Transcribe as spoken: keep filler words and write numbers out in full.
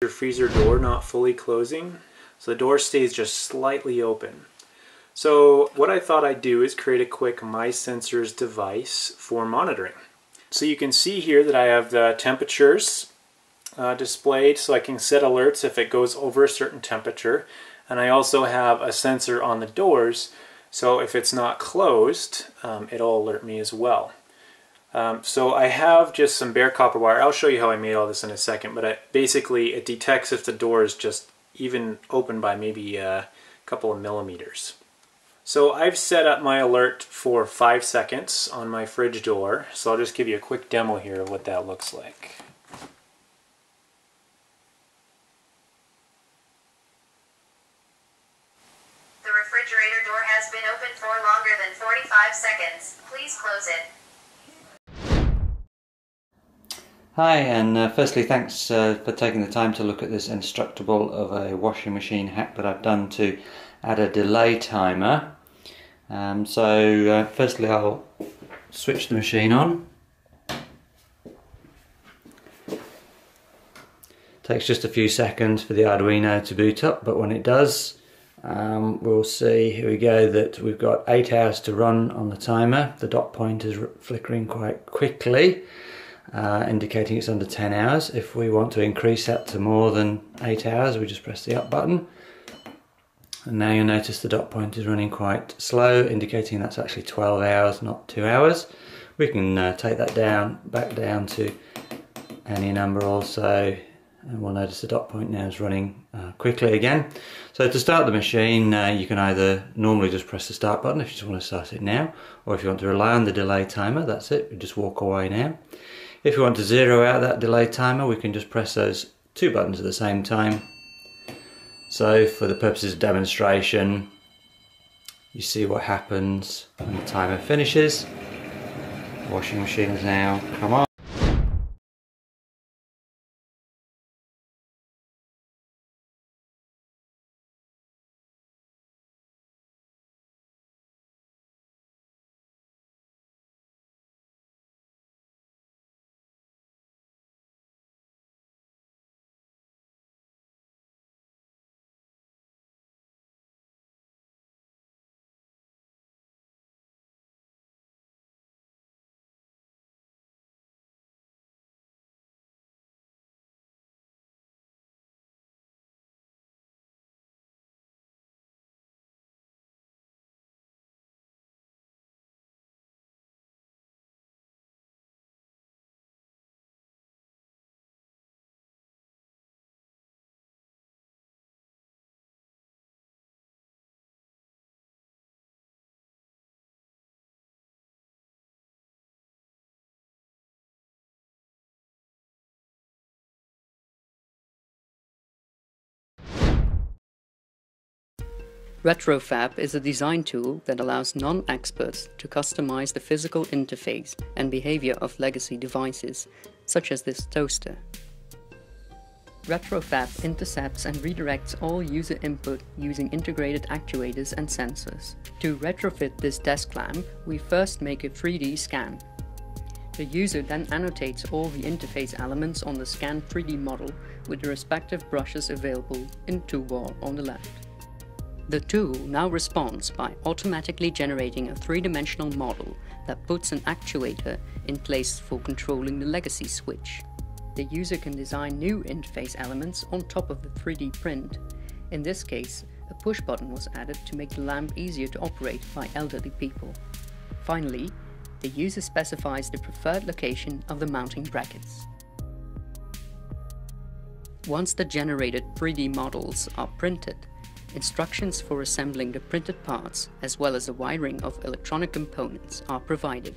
Your freezer door not fully closing, so the door stays just slightly open. So what I thought I'd do is create a quick MySensors device for monitoring. So you can see here that I have the temperatures uh, displayed, so I can set alerts if it goes over a certain temperature, and I also have a sensor on the doors, so if it's not closed um, it'll alert me as well. Um, so I have just some bare copper wire. I'll show you how I made all this in a second, but I, basically it detects if the door is just even open by maybe a couple of millimeters. So I've set up my alert for five seconds on my fridge door, so I'll just give you a quick demo here of what that looks like. The refrigerator door has been open for longer than forty-five seconds. Please close it. Hi, and uh, firstly thanks uh, for taking the time to look at this Instructable of a washing machine hack that I've done to add a delay timer. Um, so uh, firstly I'll switch the machine on. Takes just a few seconds for the Arduino to boot up, but when it does um, we'll see, here we go, that we've got eight hours to run on the timer. The dot point is flickering quite quickly, Uh, indicating it's under ten hours. If we want to increase that to more than eight hours, we just press the up button. And now you'll notice the dot point is running quite slow, indicating that's actually twelve hours, not two hours. We can uh, take that down, back down to any number also, and we'll notice the dot point now is running uh, quickly again. So to start the machine, uh, you can either normally just press the start button if you just want to start it now, or if you want to rely on the delay timer, that's it, we just walk away now. If we want to zero out that delay timer, we can just press those two buttons at the same time. So for the purposes of demonstration, you see what happens when the timer finishes. The washing machine has now come on. RetroFab is a design tool that allows non-experts to customize the physical interface and behavior of legacy devices, such as this toaster. RetroFab intercepts and redirects all user input using integrated actuators and sensors. To retrofit this desk lamp, we first make a three D scan. The user then annotates all the interface elements on the scanned three D model with the respective brushes available in toolbar on the left. The tool now responds by automatically generating a three-dimensional model that puts an actuator in place for controlling the legacy switch. The user can design new interface elements on top of the three D print. In this case, a push button was added to make the lamp easier to operate by elderly people. Finally, the user specifies the preferred location of the mounting brackets. Once the generated three D models are printed, instructions for assembling the printed parts, as well as the wiring of electronic components, are provided.